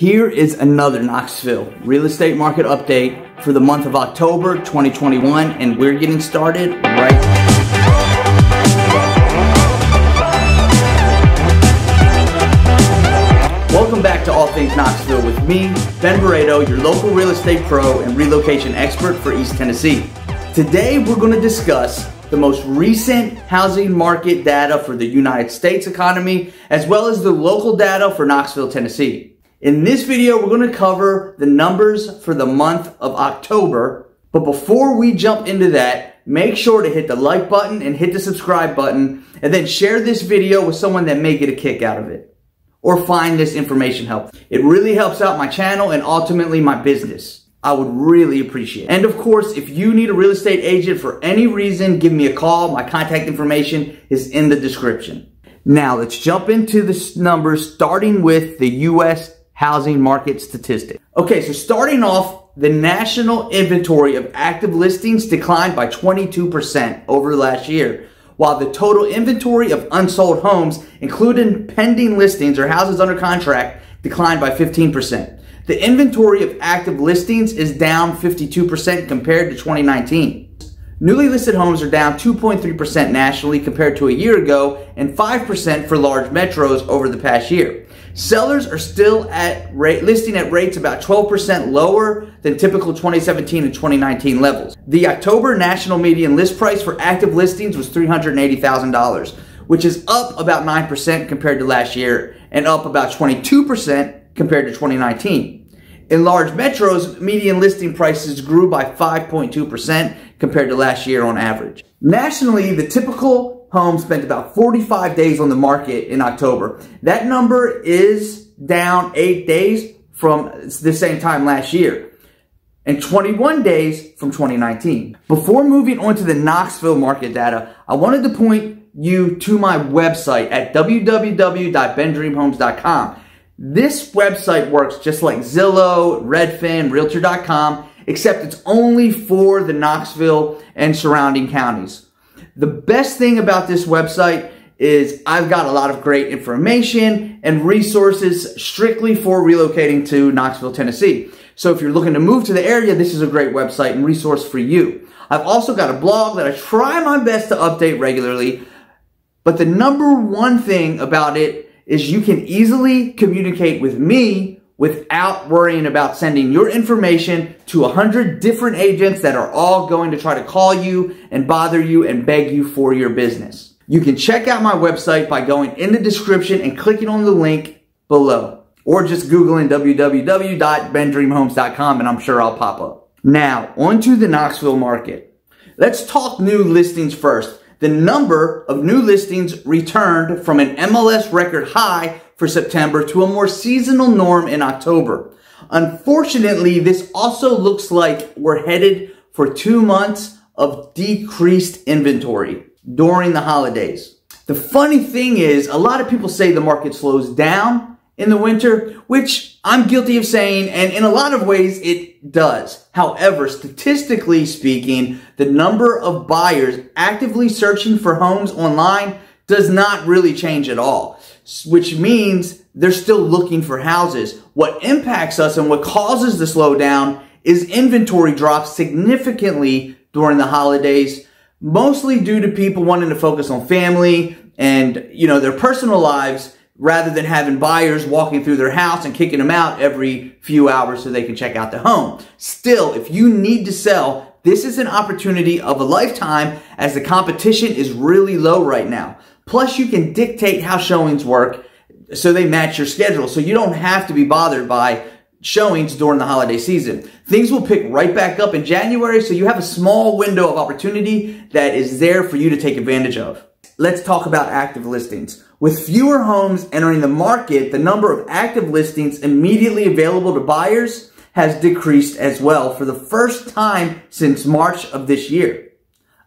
Here is another Knoxville real estate market update for the month of October 2021, and we're getting started right now. Welcome back to All Things Knoxville with me, Ben Barredo, your local real estate pro and relocation expert for East Tennessee. Today we're going to discuss the most recent housing market data for the United States economy, as well as the local data for Knoxville, Tennessee. In this video, we're going to cover the numbers for the month of October. But before we jump into that, make sure to hit the like button and hit the subscribe button, and then share this video with someone that may get a kick out of it or find this information helpful. It really helps out my channel and ultimately my business. I would really appreciate it. And of course, if you need a real estate agent for any reason, give me a call. My contact information is in the description. Now let's jump into the numbers, starting with the U.S. housing market statistics. Okay, so starting off, the national inventory of active listings declined by 22% over last year, while the total inventory of unsold homes, including pending listings or houses under contract, declined by 15%. The inventory of active listings is down 52% compared to 2019. Newly listed homes are down 2.3% nationally compared to a year ago and 5% for large metros over the past year. Sellers are still listing at rates about 12% lower than typical 2017 and 2019 levels. The October national median list price for active listings was $380,000, which is up about 9% compared to last year and up about 22% compared to 2019. In large metros, median listing prices grew by 5.2% compared to last year on average. Nationally, the typical home spent about 45 days on the market in October. That number is down 8 days from the same time last year and 21 days from 2019. Before moving on to the Knoxville market data, I wanted to point you to my website at www.bendreamhomes.com. This website works just like Zillow, Redfin, Realtor.com, except it's only for the Knoxville and surrounding counties. The best thing about this website is I've got a lot of great information and resources strictly for relocating to Knoxville, Tennessee. So if you're looking to move to the area, this is a great website and resource for you. I've also got a blog that I try my best to update regularly, but the number one thing about it is you can easily communicate with me without worrying about sending your information to 100 different agents that are all going to try to call you and bother you and beg you for your business. You can check out my website by going in the description and clicking on the link below, or just Googling www.bendreamhomes.com and I'm sure I'll pop up. Now, onto the Knoxville market. Let's talk new listings first. The number of new listings returned from an MLS record high for September to a more seasonal norm in October. Unfortunately, this also looks like we're headed for 2 months of decreased inventory during the holidays. The funny thing is, a lot of people say the market slows down in the winter, which I'm guilty of saying, and in a lot of ways it does. However, statistically speaking, the number of buyers actively searching for homes online does not really change at all, which means they're still looking for houses. What impacts us and what causes the slowdown is inventory drops significantly during the holidays, mostly due to people wanting to focus on family and, their personal lives rather than having buyers walking through their house and kicking them out every few hours so they can check out the home. Still, if you need to sell, this is an opportunity of a lifetime as the competition is really low right now. Plus, you can dictate how showings work so they match your schedule, so you don't have to be bothered by showings during the holiday season. Things will pick right back up in January, so you have a small window of opportunity that is there for you to take advantage of. Let's talk about active listings. With fewer homes entering the market, the number of active listings immediately available to buyers has decreased as well for the first time since March of this year.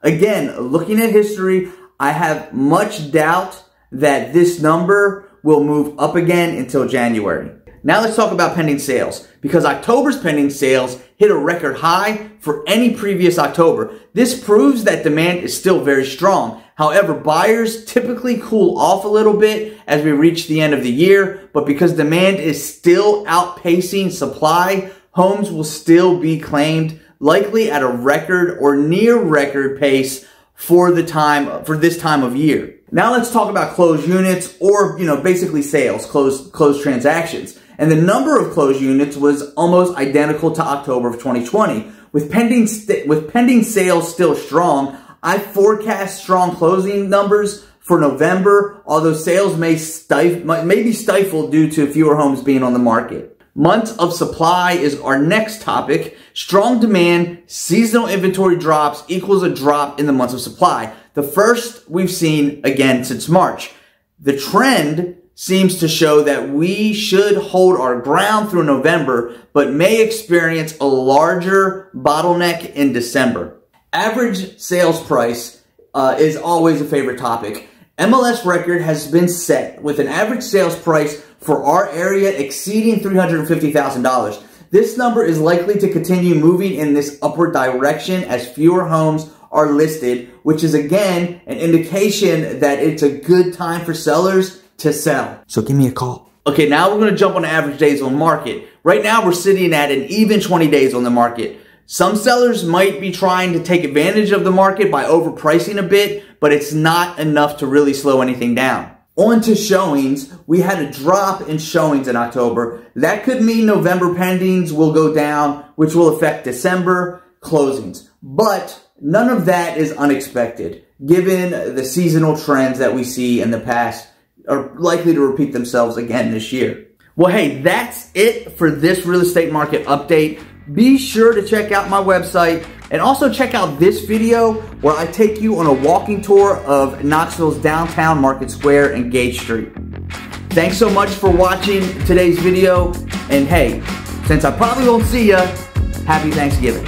Again, looking at history, I have much doubt that this number will move up again until January. Now let's talk about pending sales, because October's pending sales hit a record high for any previous October. This proves that demand is still very strong. However, buyers typically cool off a little bit as we reach the end of the year, but because demand is still outpacing supply, homes will still be claimed, likely at a record or near record pace for this time of year. Now let's talk about closed units, or basically sales, closed transactions. And the number of closed units was almost identical to October of 2020. With pending sales still strong, I forecast strong closing numbers for November, although sales may be stifled due to fewer homes being on the market. Months of supply is our next topic. Strong demand, seasonal inventory drops equals a drop in the months of supply. The first we've seen again since March. The trend seems to show that we should hold our ground through November, but may experience a larger bottleneck in December. Average sales price is always a favorite topic. MLS record has been set with an average sales price for our area exceeding $350,000. This number is likely to continue moving in this upward direction as fewer homes are listed, which is again an indication that it's a good time for sellers to sell. So give me a call. Okay, now we're gonna jump on average days on market. Right now we're sitting at an even 20 days on the market. Some sellers might be trying to take advantage of the market by overpricing a bit, but it's not enough to really slow anything down. On to showings. We had a drop in showings in October. That could mean November pendings will go down, which will affect December closings. But none of that is unexpected, given the seasonal trends that we see in the past are likely to repeat themselves again this year. Well, hey, that's it for this real estate market update. Be sure to check out my website and also check out this video where I take you on a walking tour of Knoxville's downtown Market Square and Gage Street. Thanks so much for watching today's video, and hey, since I probably won't see ya, happy Thanksgiving.